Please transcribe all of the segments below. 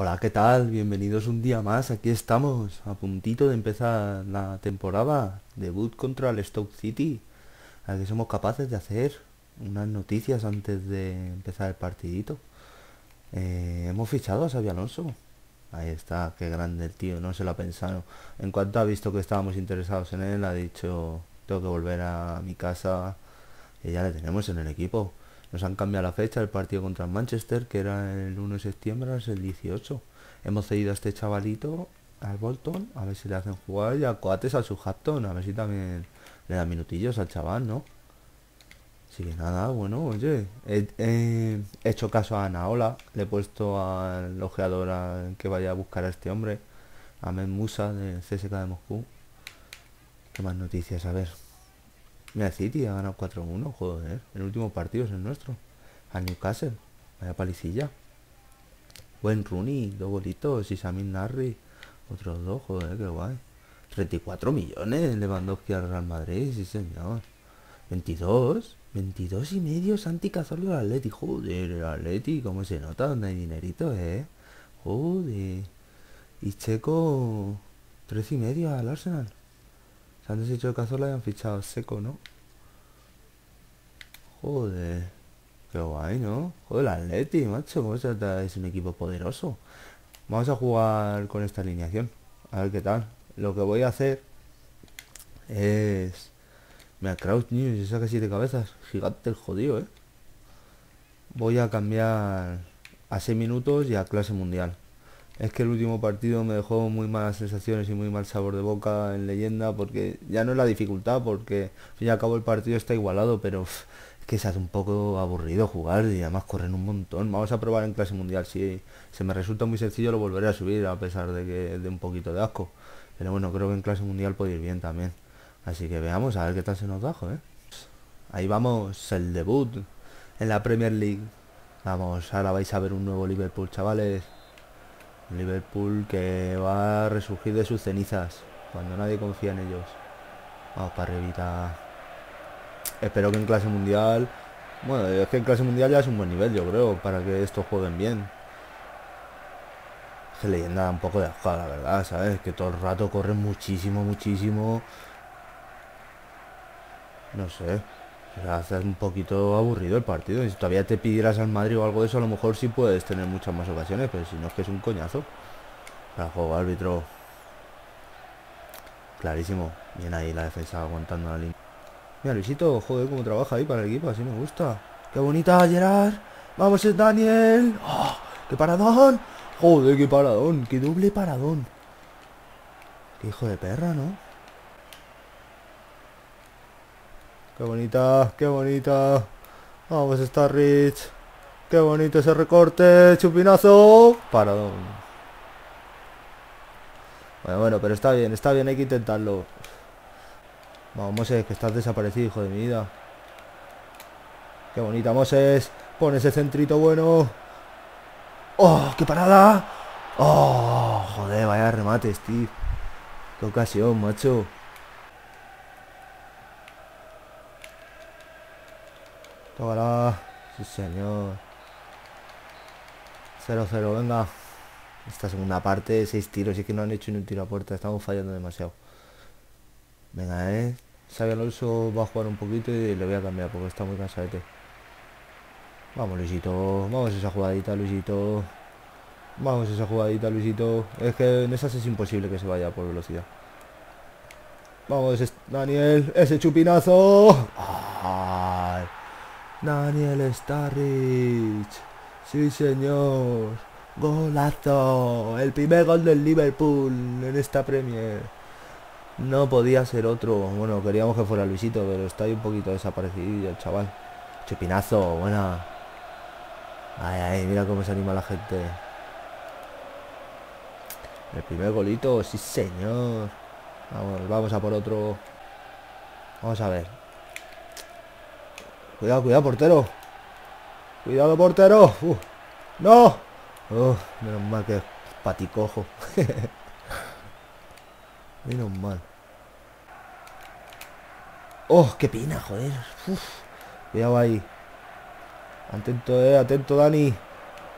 Hola, ¿qué tal? Bienvenidos un día más, aquí estamos, a puntito de empezar la temporada, debut contra el Stoke City, a ver si somos capaces de hacer unas noticias antes de empezar el partidito. Hemos fichado a Xavi Alonso, ahí está, qué grande el tío, no se lo ha pensado. En cuanto ha visto que estábamos interesados en él, ha dicho, tengo que volver a mi casa, y ya le tenemos en el equipo. Nos han cambiado la fecha del partido contra el Manchester, que era el 1 de septiembre, es el 18. Hemos cedido a este chavalito al Bolton, a ver si le hacen jugar, y a Coates al Southampton, a ver si también le dan minutillos al chaval, ¿no? Así que nada, bueno, oye, he hecho caso a Ana, le he puesto al ojeador a que vaya a buscar a este hombre, a Men Musa del CSKA de Moscú. ¿Qué más noticias? A ver. Mira, City ha ganado 4-1, joder, el último partido es el nuestro. Al Newcastle, vaya palicilla. Buen Rooney, 2 golitos, y Samir Nasri, otros 2, joder, qué guay. 34 millones, Lewandowski al Real Madrid, sí señor. 22 y medio, Santi Cazorla al Atleti, joder, el Atleti, cómo se nota, donde hay dinerito, joder. Y Checo, 3 y medio al Arsenal. Han deshecho de Cazorla y han fichado Seco, ¿no? Joder. Qué guay, ¿no? Joder, el Atleti, macho. ¿Cómo se trata? Es un equipo poderoso. Vamos a jugar con esta alineación. A ver qué tal. Lo que voy a hacer es... Mira, Crouch News, esa que 7 cabezas. Gigante el jodido, ¿eh? Voy a cambiar a 6 minutos y a clase mundial. Es que el último partido me dejó muy malas sensaciones y muy mal sabor de boca en leyenda, porque ya no es la dificultad, porque al fin y al cabo el partido está igualado, pero es que se hace un poco aburrido jugar y además corren un montón. Vamos a probar en clase mundial, si se me resulta muy sencillo lo volveré a subir a pesar de que dé un poquito de asco. Pero bueno, creo que en clase mundial puede ir bien también. Así que veamos a ver qué tal se nos da, ¿eh? Ahí vamos, el debut en la Premier League. Vamos, ahora vais a ver un nuevo Liverpool, chavales. Liverpool que va a resurgir de sus cenizas cuando nadie confía en ellos. Vamos para arribita. Espero que en clase mundial... Bueno, es que en clase mundial ya es un buen nivel, yo creo, para que estos jueguen bien. Es que leyenda da un poco de asco, la verdad, ¿sabes? Que todo el rato corren muchísimo, muchísimo. No sé. Se hace un poquito aburrido el partido. Si todavía te pidieras al Madrid o algo de eso, a lo mejor sí puedes tener muchas más ocasiones, pero si no, es que es un coñazo. Para juego, árbitro. Clarísimo. Bien ahí la defensa aguantando la línea. Mira, Luisito, joder, cómo trabaja ahí para el equipo, así me gusta. ¡Qué bonita, Gerard! ¡Vamos, es Daniel! ¡Oh, qué paradón! ¡Joder, qué paradón! ¡Qué doble paradón! ¡Qué hijo de perra, ¿no? ¡Qué bonita! ¡Qué bonita! ¡Vamos, Starrich! ¡Qué bonito ese recorte! ¡Chupinazo! ¡Paradón! Bueno, pero está bien, hay que intentarlo. Vamos, Moses, que estás desaparecido, hijo de mi vida. ¡Qué bonita, Moses! ¡Pon ese centrito bueno! ¡Oh, qué parada! ¡Oh, joder, vaya remate, Steve! ¡Qué ocasión, macho! Tócala, sí señor. 0-0, venga. Esta segunda parte, 6 tiros, es que no han hecho ni un tiro a puerta, estamos fallando demasiado. Venga, Xavi Alonso va a jugar un poquito y le voy a cambiar porque está muy cansadete. Vamos, Luisito, vamos esa jugadita, Luisito. Vamos esa jugadita, Luisito. Es que en esas es imposible que se vaya por velocidad. Vamos, Daniel, ese chupinazo. ¡Ay! Daniel Sturridge, sí señor, golazo, el primer gol del Liverpool en esta Premier. No podía ser otro, bueno, queríamos que fuera Luisito, pero está ahí un poquito desaparecido el chaval. Chupinazo, buena. Ay, ay, mira cómo se anima la gente. El primer golito, sí señor. Vamos, vamos a por otro. Vamos a ver. Cuidado, cuidado, portero. Cuidado, portero. ¡No! Menos mal que es paticojo. Menos mal. ¡Oh, qué pina, joder! Cuidado ahí. Atento, atento, Dani.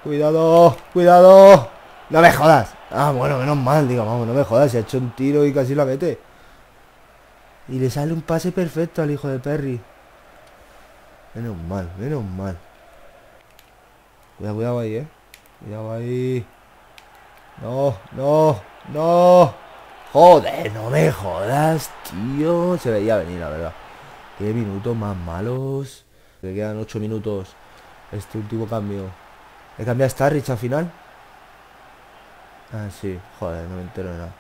¡Cuidado! ¡Cuidado! No me jodas. Ah, bueno, menos mal, digo, vamos, no me jodas. Se ha hecho un tiro y casi la mete. Y le sale un pase perfecto al hijo de Perry. Menos mal, menos mal. Cuidado, cuidado ahí, Cuidado ahí. No, no, no. Joder, no me jodas, tío. Se veía venir, la verdad. Qué minutos más malos. Le quedan 8 minutos. Este último cambio. ¿He cambiado a Starrich al final? Ah, sí. Joder, no me entero de nada.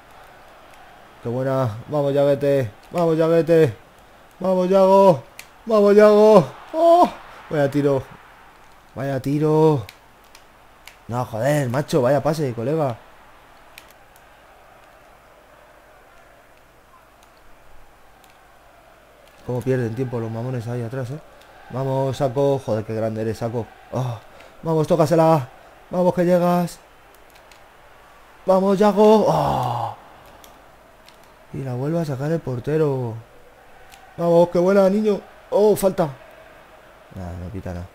Qué buena. Vamos, ya vete. Vamos, ya vete. Vamos, Yago. Vamos, Yago. ¡Oh! Vaya tiro. Vaya tiro. No, joder, macho. Vaya pase, colega. Cómo pierden tiempo los mamones ahí atrás, Vamos, Saco. Joder, qué grande eres, Saco. Oh. Vamos, tócasela. Vamos, que llegas. Vamos, Yago. Oh. Y la vuelve a sacar el portero. Vamos, qué buena, niño. Oh, falta. Nada, no pita nada.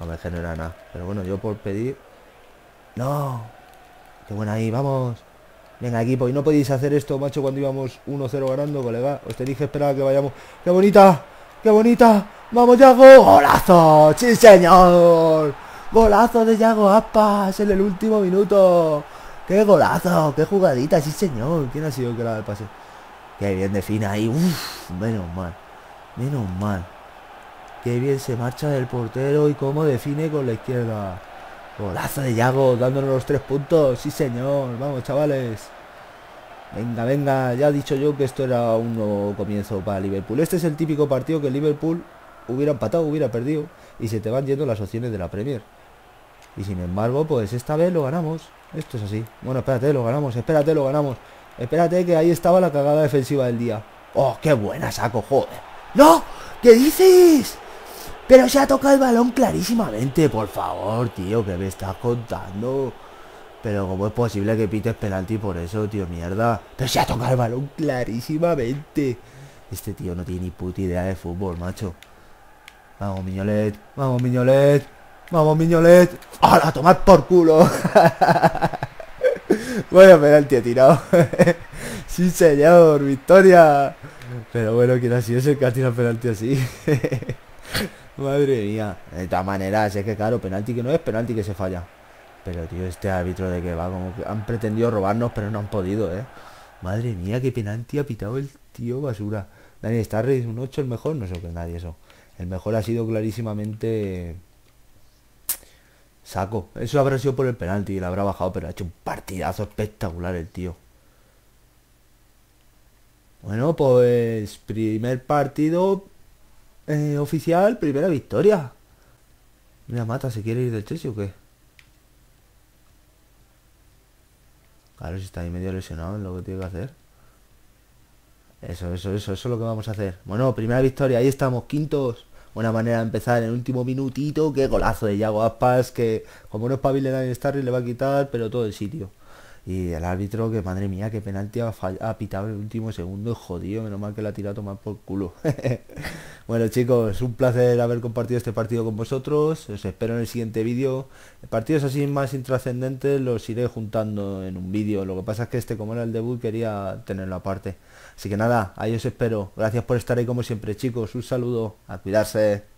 No me genera nada. Pero bueno, yo por pedir. No. Qué buena ahí, vamos. Venga, equipo, y no podéis hacer esto, macho, cuando íbamos 1-0 ganando, colega. Os tenéis que esperar a que vayamos. ¡Qué bonita! ¡Qué bonita! ¡Vamos, Yago! ¡Golazo! ¡Sí, señor! ¡Golazo de Yago Aspas en el último minuto! ¡Qué golazo! ¡Qué jugadita! ¡Sí, señor! ¿Quién ha sido el que la da el pase? ¡Qué bien define ahí! ¡Uf! Menos mal. Menos mal. ¡Qué bien se marcha del portero y cómo define con la izquierda! Golazo de Yago, dándonos los 3 puntos. Sí, señor, vamos, chavales. Venga, venga, ya he dicho yo que esto era un nuevo comienzo para Liverpool. Este es el típico partido que Liverpool hubiera empatado, hubiera perdido, y se te van yendo las opciones de la Premier. Y sin embargo, pues esta vez lo ganamos. Esto es así. Bueno, espérate, lo ganamos, espérate, lo ganamos. Espérate, que ahí estaba la cagada defensiva del día. ¡Oh, qué buena, Saco, joder! ¡No! ¿Qué dices? Pero se ha tocado el balón clarísimamente. Por favor, tío, ¿qué me estás contando? Pero ¿cómo es posible que pites penalti por eso, tío? Mierda. Pero se ha tocado el balón clarísimamente. Este tío no tiene ni puta idea de fútbol, macho. Vamos, Miñolet. Vamos, Miñolet. Vamos, Miñolet. ¡Hala, tomad por culo! Bueno, penalti he tirado. Sí, señor, victoria. Pero bueno, ¿quién ha sido ese que ha tirado penalti así? Madre mía, de todas maneras, es que claro, penalti que no es, penalti que se falla. Pero tío, este árbitro de que va, como que han pretendido robarnos, pero no han podido, Madre mía, qué penalti ha pitado el tío basura. Daniel Sturridge, un 8, el mejor, no sé qué nadie eso. El mejor ha sido clarísimamente Saco. Eso habrá sido por el penalti y lo habrá bajado, pero ha hecho un partidazo espectacular el tío. Bueno, pues primer partido... oficial, primera victoria. Mira, Mata, ¿se quiere ir del Chelsea o qué? Claro, si está ahí medio lesionado, es lo que tiene que hacer. Eso es lo que vamos a hacer. Bueno, primera victoria, ahí estamos, quintos. Buena manera de empezar en el último minutito. Qué golazo de Yago Aspas, que como no espabile Daniel Sturridge, le va a quitar pero todo el sitio. Y el árbitro, que madre mía, que penalti ha pitado el último segundo, jodido, menos mal que la ha tirado a tomar por culo. Bueno, chicos, un placer haber compartido este partido con vosotros. Os espero en el siguiente vídeo. Partidos así más intrascendentes los iré juntando en un vídeo. Lo que pasa es que este, como era el debut, quería tenerlo aparte. Así que nada, ahí os espero. Gracias por estar ahí como siempre, chicos. Un saludo, a cuidarse.